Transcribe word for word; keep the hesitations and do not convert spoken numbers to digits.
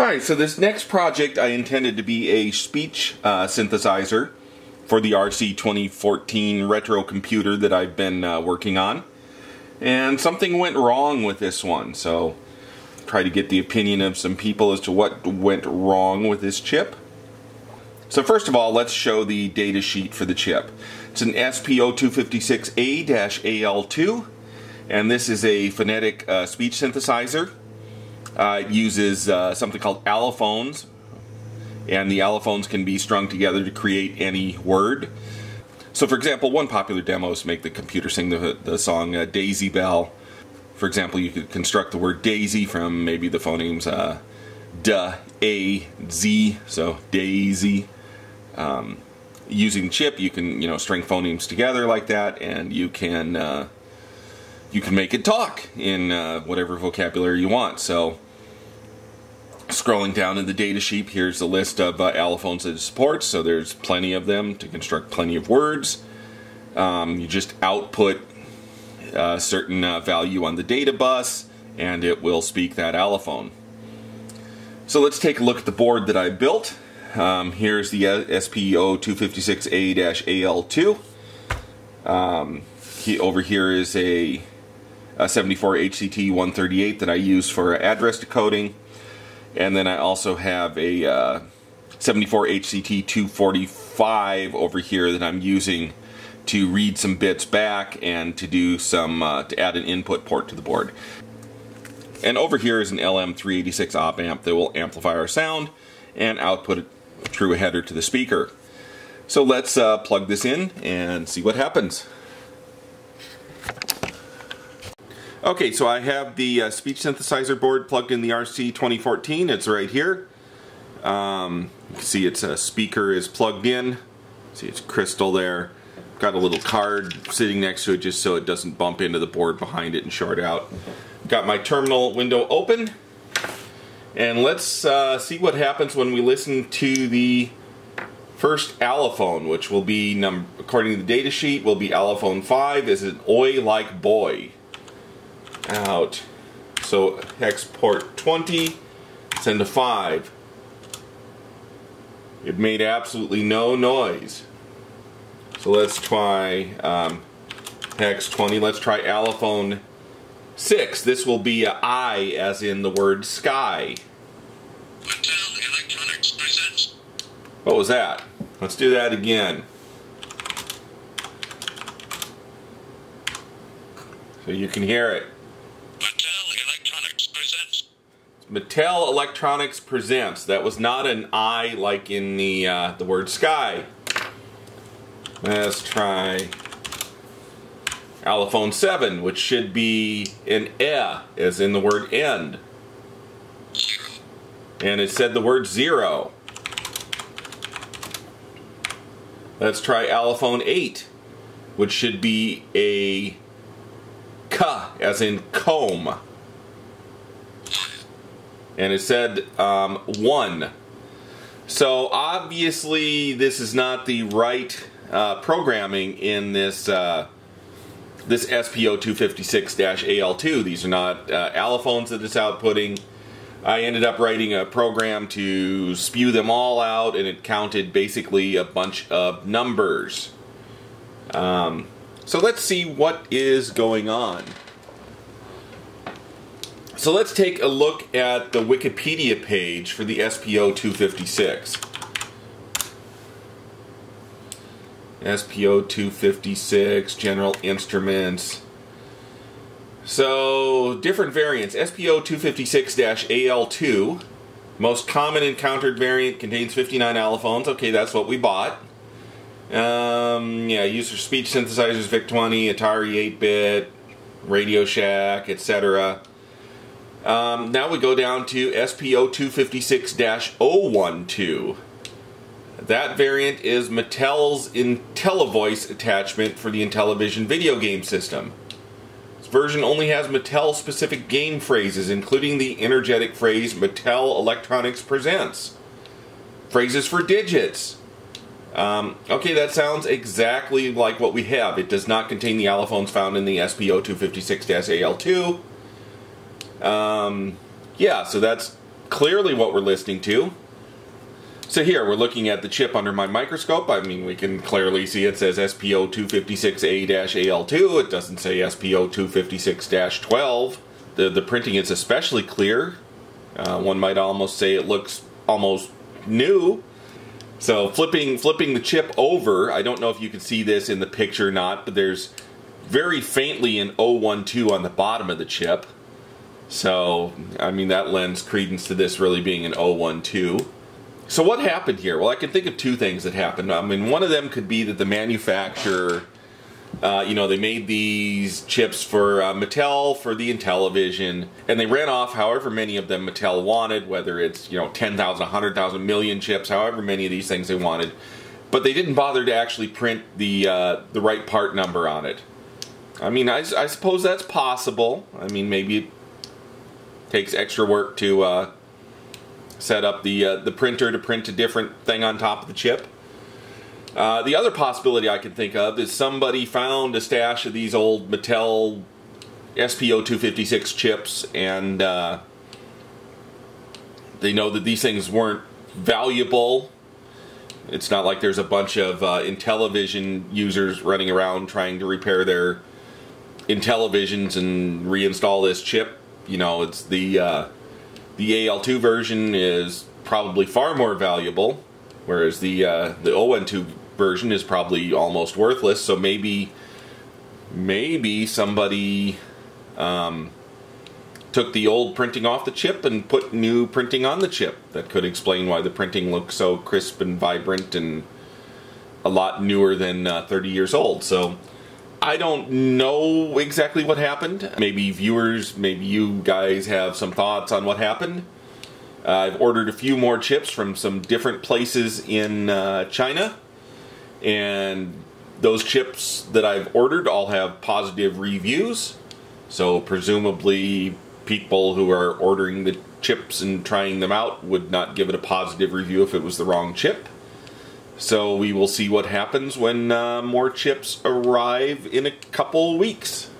Alright, so this next project I intended to be a speech uh, synthesizer for the R C twenty fourteen retro computer that I've been uh, working on. And something went wrong with this one, so try to get the opinion of some people as to what went wrong with this chip. So first of all, let's show the data sheet for the chip. It's an S P zero two five six A A L two, and this is a phonetic uh, speech synthesizer. Uh, it uses uh, something called allophones, and the allophones can be strung together to create any word. So for example, one popular demo is to make the computer sing the, the song uh, Daisy Bell. For example, you could construct the word Daisy from maybe the phonemes uh, D, A, Z, so Daisy. Um, using the chip, you can you know string phonemes together like that, and you can uh, you can make it talk in uh, whatever vocabulary you want. So scrolling down in the data sheet, here's a list of uh, allophones that it supports, so there's plenty of them to construct plenty of words. Um, you just output a certain uh, value on the data bus, and it will speak that allophone. So let's take a look at the board that I built. Um, here's the S P zero two five six A A L two. Um, he, over here is a, a seventy-four H C T one thirty-eight that I use for address decoding. And then I also have a uh, seventy-four H C T two forty-five over here that I'm using to read some bits back and to do some uh, to add an input port to the board. And over here is an L M three eighty-six op amp that will amplify our sound and output it through a header to the speaker. So let's uh, plug this in and see what happens. Okay, so I have the uh, speech synthesizer board plugged in the R C twenty fourteen. It's right here. Um, you can see its uh, speaker is plugged in. See its crystal there. Got a little card sitting next to it just so it doesn't bump into the board behind it and short out. Got my terminal window open. And let's uh, see what happens when we listen to the first allophone, which will be, num according to the data sheet, will be allophone five. Is an oi like boy. Out. So hex port twenty, send a five. It made absolutely no noise. So let's try um, hex twenty. Let's try allophone six. This will be a I as in the word sky. Mattel Electronics Presents. What was that? Let's do that again. So you can hear it. Mattel Electronics Presents. That was not an I like in the uh, the word sky. Let's try allophone seven, which should be an eh, as in the word end. Zero. And it said the word zero. Let's try allophone eight, which should be a ka, as in comb. And it said um, one. So obviously this is not the right uh, programming in this uh, this S P zero two five six A A L two. These are not uh, allophones that it's outputting. I ended up writing a program to spew them all out, and it counted basically a bunch of numbers. Um, so let's see what is going on. So let's take a look at the Wikipedia page for the S P zero two five six. S P zero two five six, General Instruments. So, different variants. S P zero two five six A A L two. Most common encountered variant, contains fifty-nine allophones. Okay, that's what we bought. Um, yeah, user speech synthesizers, V I C twenty, Atari eight bit, Radio Shack, et cetera. Um, now we go down to S P zero two five six dash zero one two. That variant is Mattel's Intellivoice attachment for the Intellivision video game system. This version only has Mattel-specific game phrases, including the energetic phrase Mattel Electronics Presents. Phrases for digits. Um, okay, that sounds exactly like what we have. It does not contain the allophones found in the S P zero two five six A A L two. Um, yeah, so that's clearly what we're listening to. So here, we're looking at the chip under my microscope. I mean, we can clearly see it says S P zero two five six A A L two. It doesn't say S P zero two five six dash twelve. The, the printing is especially clear. Uh, one might almost say it looks almost new. So flipping, flipping the chip over, I don't know if you can see this in the picture or not, but there's very faintly an O one two on the bottom of the chip. So, I mean, that lends credence to this really being an O one two. So what happened here? Well, I can think of two things that happened. I mean, one of them could be that the manufacturer, uh, you know, they made these chips for uh, Mattel, for the Intellivision, and they ran off however many of them Mattel wanted, whether it's, you know, ten thousand, one hundred thousand, million chips, however many of these things they wanted. But they didn't bother to actually print the, uh, the right part number on it. I mean, I, I suppose that's possible. I mean, maybe it takes extra work to... Uh, set up the uh, the printer to print a different thing on top of the chip. Uh, the other possibility I can think of is somebody found a stash of these old Mattel S P zero two five six chips, and uh, they know that these things weren't valuable. It's not like there's a bunch of uh, Intellivision users running around trying to repair their Intellivisions and reinstall this chip. You know, it's the... Uh, The A L two version is probably far more valuable, whereas the uh, the O one two version is probably almost worthless. So maybe maybe somebody um, took the old printing off the chip and put new printing on the chip. That could explain why the printing looks so crisp and vibrant and a lot newer than uh, thirty years old. So I don't know exactly what happened. Maybe viewers, maybe you guys have some thoughts on what happened. Uh, I've ordered a few more chips from some different places in uh, China, and those chips that I've ordered all have positive reviews. So presumably people who are ordering the chips and trying them out would not give it a positive review if it was the wrong chip. So we will see what happens when uh, more chips arrive in a couple weeks.